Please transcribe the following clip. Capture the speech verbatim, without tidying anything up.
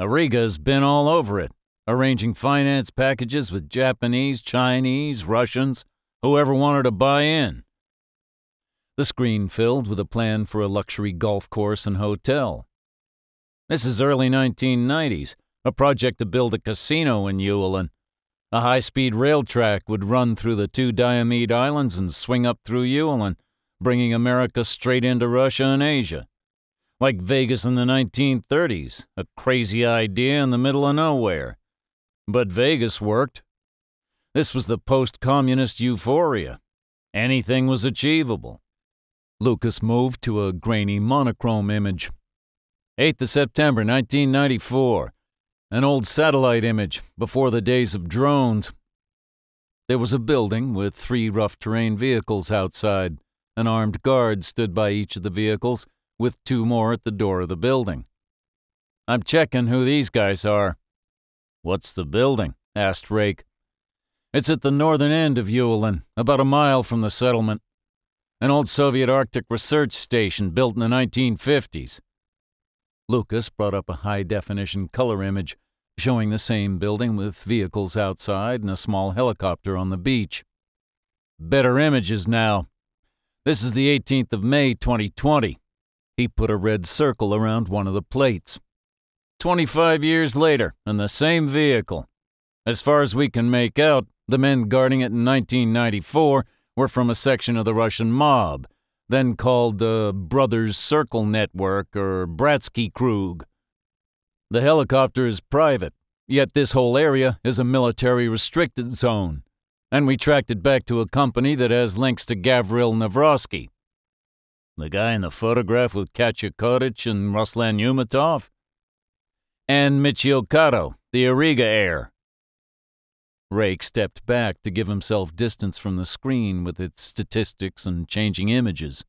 Auriga's been all over it, arranging finance packages with Japanese, Chinese, Russians, whoever wanted to buy in. The screen filled with a plan for a luxury golf course and hotel. This is early nineteen nineties, a project to build a casino in Uelen. A high-speed rail track would run through the two Diomede Islands and swing up through Uelen, bringing America straight into Russia and Asia. Like Vegas in the nineteen thirties, a crazy idea in the middle of nowhere. But Vegas worked. This was the post-communist euphoria. Anything was achievable. Lucas moved to a grainy monochrome image. eighth of September nineteen ninety-four. An old satellite image before the days of drones. There was a building with three rough terrain vehicles outside. An armed guard stood by each of the vehicles, with two more at the door of the building. "I'm checking who these guys are." "What's the building?" asked Rake. "It's at the northern end of Uelen, about a mile from the settlement. An old Soviet Arctic research station built in the nineteen fifties. Lucas brought up a high-definition color image, showing the same building with vehicles outside and a small helicopter on the beach. "Better images now. This is the eighteenth of May twenty twenty. He put a red circle around one of the plates. Twenty-five years later, and the same vehicle. As far as we can make out, the men guarding it in nineteen ninety-four were from a section of the Russian mob, then called the Brothers Circle Network or Bratsky Krug. The helicopter is private, yet this whole area is a military-restricted zone, and we tracked it back to a company that has links to Gavril Navrosky." "The guy in the photograph with Katchikovitch and Ruslan Yumatov?" "And Michio Kato, the Auriga heir." Rake stepped back to give himself distance from the screen with its statistics and changing images.